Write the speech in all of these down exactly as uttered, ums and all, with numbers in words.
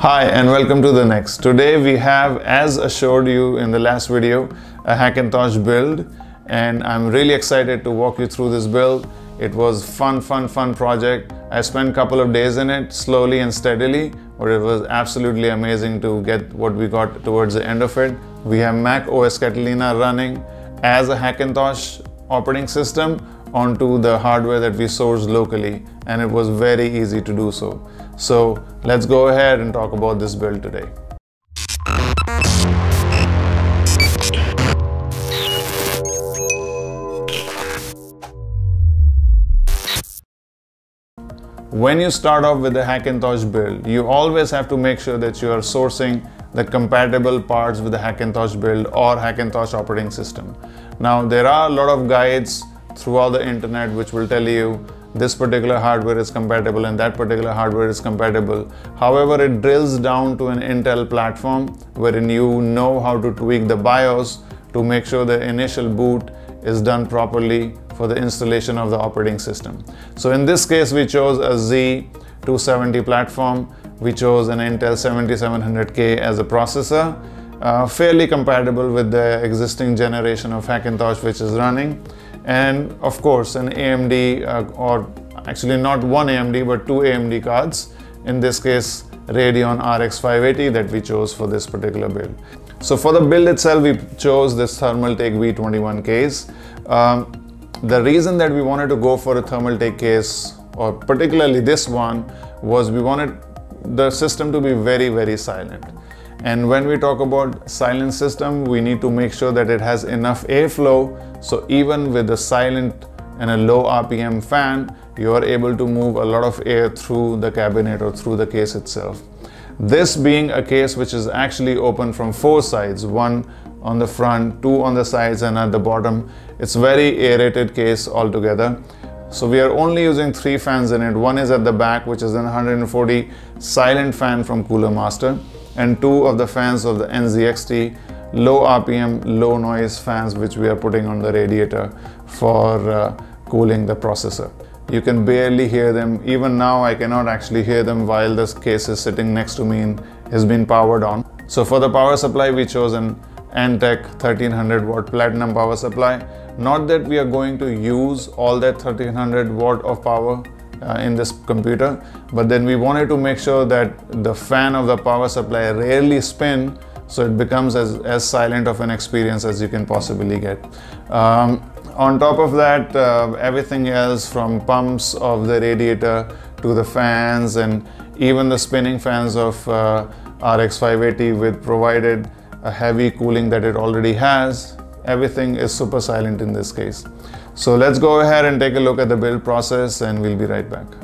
Hi and welcome to the next. Today we have, as assured you in the last video, a Hackintosh build, and I'm really excited to walk you through this build. It was fun fun fun project. I spent a couple of days in it slowly and steadily, but it was absolutely amazing to get what we got towards the end of it. We have Mac O S Catalina running as a Hackintosh operating system onto the hardware that we sourced locally, and it was very easy to do so. So let's go ahead and talk about this build today. When you start off with the Hackintosh build, you always have to make sure that you are sourcing the compatible parts with the Hackintosh build or Hackintosh operating system. Now, there are a lot of guides throughout the internet which will tell you this particular hardware is compatible and that particular hardware is compatible. However, it drills down to an Intel platform wherein you know how to tweak the BIOS to make sure the initial boot is done properly for the installation of the operating system. So in this case, we chose a Z two seventy platform. We chose an Intel seventy-seven hundred K as a processor, uh, fairly compatible with the existing generation of Hackintosh which is running. And of course an A M D uh, or actually not one A M D but two A M D cards, in this case Radeon R X five eighty, that we chose for this particular build. So for the build itself, we chose this Thermaltake V twenty-one case. Um, the reason that we wanted to go for a Thermaltake case, or particularly this one, was we wanted the system to be very very silent. And when we talk about silent system, we need to make sure that it has enough airflow, so even with a silent and a low R P M fan, you are able to move a lot of air through the cabinet or through the case itself. This being a case which is actually open from four sides, one on the front, two on the sides, and at the bottom. It's very aerated case altogether. So we are only using three fans in it. One is at the back, which is an one hundred forty silent fan from Cooler Master, and two of the fans of the N Z X T low R P M, low noise fans which we are putting on the radiator for uh, cooling the processor. You can barely hear them. Even now I cannot actually hear them while this case is sitting next to me and has been powered on. So for the power supply, we chose an Antec thirteen hundred watt platinum power supply. Not that we are going to use all that thirteen hundred watt of power Uh, in this computer, but then we wanted to make sure that the fan of the power supply rarely spin, so it becomes as, as silent of an experience as you can possibly get. Um, on top of that, uh, everything else from pumps of the radiator to the fans, and even the spinning fans of uh, R X five eighty with provided a heavy cooling that it already has, everything is super silent in this case. So let's go ahead and take a look at the build process, and we'll be right back.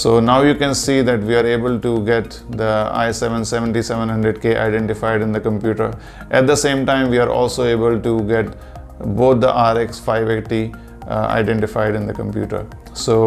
So now you can see that we are able to get the i seven seventy-seven hundred K identified in the computer. At the same time, we are also able to get both the R X five eighty uh, identified in the computer. So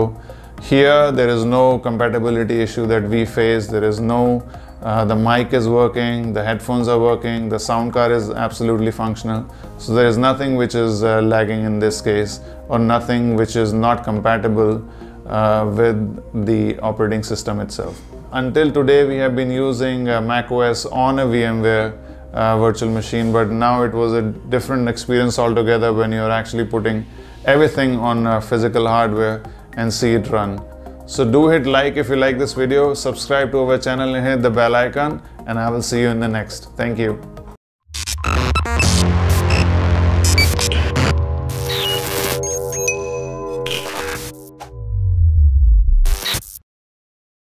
Here, there is no compatibility issue that we face. There is no, uh, the mic is working, the headphones are working, the sound card is absolutely functional. So there is nothing which is uh, lagging in this case, or nothing which is not compatible uh, with the operating system itself. Until today, we have been using uh, macOS on a VMware uh, virtual machine, but now it was a different experience altogether when you're actually putting everything on uh, physical hardware and see it run. So do hit like if you like this video, subscribe to our channel and hit the bell icon, and I will see you in the next. Thank you.